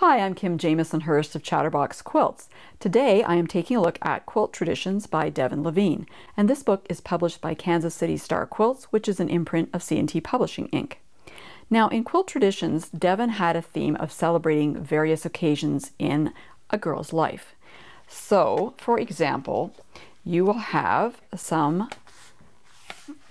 Hi, I'm Kim Jamison Hurst of Chatterbox Quilts. Today I am taking a look at Quilt Traditions by Devon Lavigne, and this book is published by Kansas City Star Quilts, which is an imprint of C&T Publishing Inc. Now, in Quilt Traditions, Devon had a theme of celebrating various occasions in a girl's life. So, for example, you will have some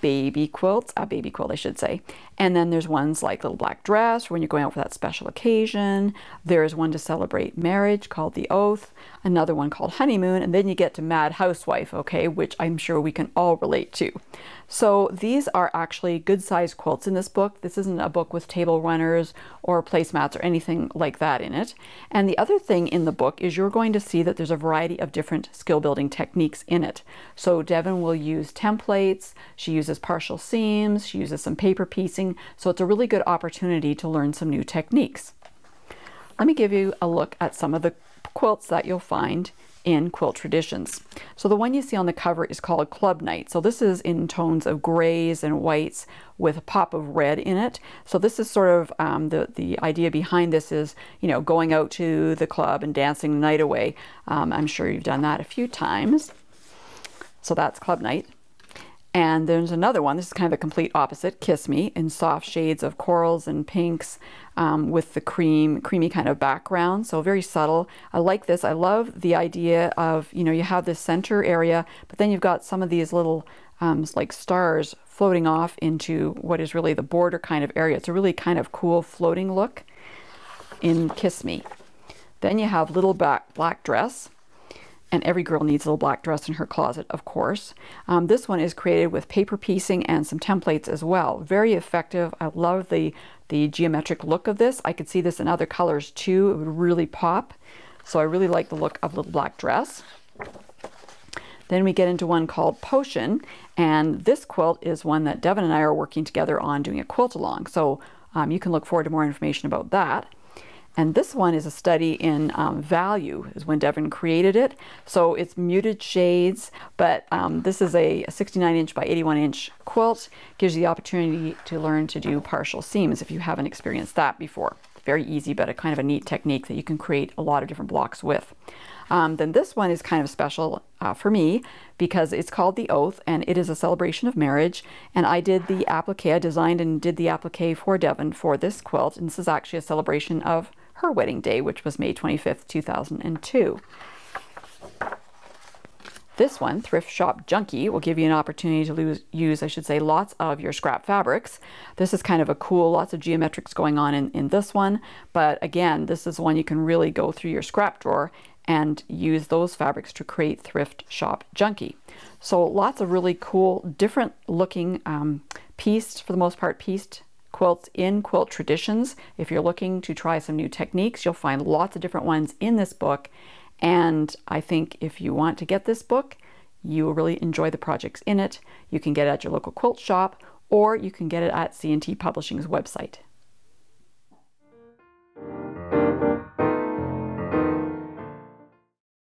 baby quilts, a baby quilt I should say, and then there's ones like Little Black Dress when you're going out for that special occasion. There's one to celebrate marriage called The Oath, another one called Honeymoon, and then you get to Mad Housewife, okay, which I'm sure we can all relate to. So these are actually good sized quilts in this book. This isn't a book with table runners or placemats or anything like that in it. And the other thing in the book is you're going to see that there's a variety of different skill building techniques in it. So Devon will use templates, she uses partial seams, she uses some paper piecing, so it's a really good opportunity to learn some new techniques. Let me give you a look at some of the quilts that you'll find in Quilt Traditions. So the one you see on the cover is called Club Night. So this is in tones of grays and whites with a pop of red in it. So this is sort of the idea behind this is, you know, going out to the club and dancing the night away. I'm sure you've done that a few times. So that's Club Night. And there's another one, this is kind of a complete opposite, Kiss Me, in soft shades of corals and pinks with the creamy kind of background, so very subtle. I like this. I love the idea of, you know, you have this center area, but then you've got some of these little like stars floating off into what is really the border kind of area. It's a really kind of cool floating look in Kiss Me. Then you have Little Black Dress. And every girl needs a little black dress in her closet, of course. This one is created with paper piecing and some templates as well. Very effective. I love the geometric look of this. I could see this in other colors too. It would really pop. So I really like the look of Little Black Dress. Then we get into one called Potion. And this quilt is one that Devon and I are working together on doing a quilt along. So you can look forward to more information about that. And this one is a study in value, is when Devon created it. So it's muted shades, but this is a 69 inch by 81 inch quilt. Gives you the opportunity to learn to do partial seams if you haven't experienced that before. Very easy, but a kind of a neat technique that you can create a lot of different blocks with. Then this one is kind of special for me because it's called The Oath, and it is a celebration of marriage. And I did the applique, I designed and did the applique for Devon for this quilt. And this is actually a celebration of her wedding day, which was May 25th, 2002. This one, Thrift Shop Junkie, will give you an opportunity to use lots of your scrap fabrics. This is kind of a cool, lots of geometrics going on in this one. But again, this is one you can really go through your scrap drawer and use those fabrics to create Thrift Shop Junkie. So lots of really cool, different looking pieced, for the most part, pieced quilts in Quilt Traditions. If you're looking to try some new techniques, you'll find lots of different ones in this book. And I think if you want to get this book, you will really enjoy the projects in it. You can get it at your local quilt shop, or you can get it at C&T Publishing's website.